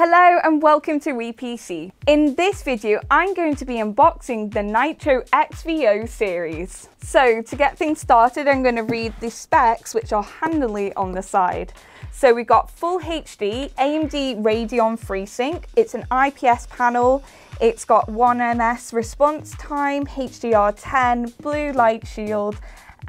Hello and welcome to WePC. In this video, I'm going to be unboxing the Nitro XV270 series. So to get things started, I'm going to read the specs, which are handily on the side. So we've got full HD, AMD Radeon FreeSync. It's an IPS panel. It's got 1ms response time, HDR10, blue light shield,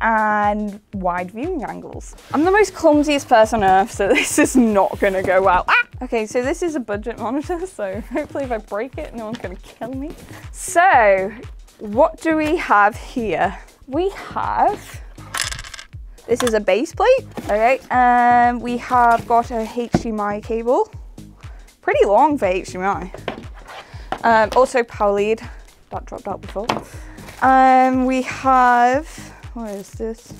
and wide viewing angles. I'm the most clumsiest person on earth, so this is not gonna go well. Ah! Okay, so this is a budget monitor, so hopefully if I break it, no one's gonna kill me. So, what do we have here? We have, this is a base plate, okay? We have got a HDMI cable, pretty long for HDMI. Also power lead, that dropped out before. We have, what is this?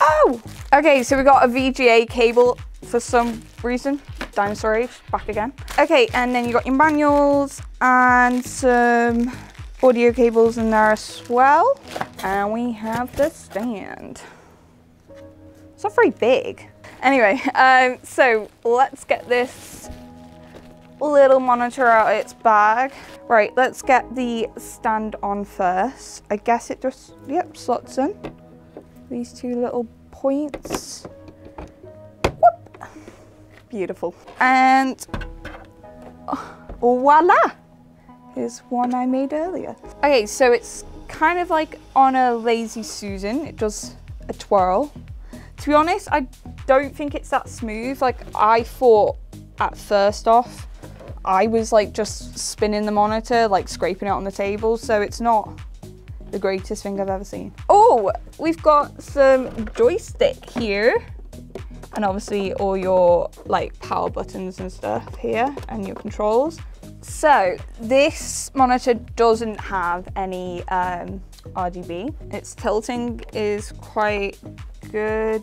Oh! Okay, so we got a VGA cable for some reason. Dinosaur age, back again. Okay, and then you got your manuals and some audio cables in there as well. And we have the stand. It's not very big. Anyway, so let's get this little monitor out of its bag. Right, let's get the stand on first. I guess it just, yep, slots in. These two little points. Whoop. Beautiful. And voila! Here's one I made earlier. Okay, so it's kind of like on a lazy Susan. It does a twirl. To be honest, I don't think it's that smooth. Like, I thought at first off, I was like just spinning the monitor, like scraping it on the table, so it's not the greatest thing I've ever seen. Oh, we've got some joystick here, and obviously all your like power buttons and stuff here, and your controls. So this monitor doesn't have any RGB. Its tilting is quite good.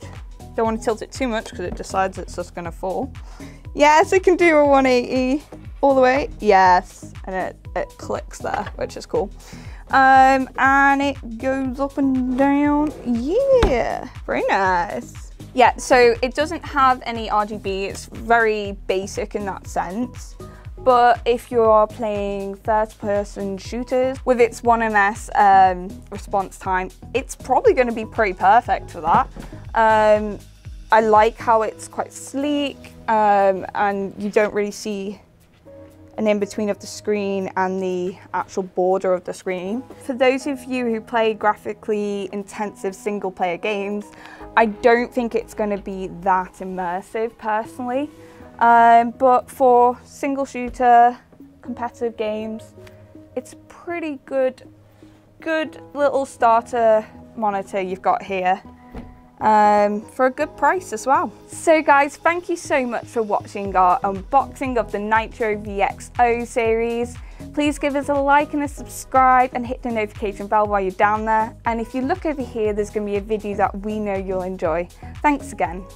Don't want to tilt it too much because it decides it's just gonna fall. Yes, it can do a 180. All the way, yes, and it clicks there, which is cool. And it goes up and down, yeah, very nice. Yeah, so it doesn't have any RGB, it's very basic in that sense. But if you are playing first-person shooters with its 1ms response time, it's probably gonna be pretty perfect for that. I like how it's quite sleek, and you don't really see an in-between of the screen and the actual border of the screen. For those of you who play graphically intensive single-player games, I don't think it's going to be that immersive personally, but for single shooter competitive games, it's a pretty good little starter monitor you've got here. For a good price as well. So guys, thank you so much for watching our unboxing of the Nitro XV270 series. Please give us a like and a subscribe and hit the notification bell while you're down there. And if you look over here, there's going to be a video that we know you'll enjoy. Thanks again.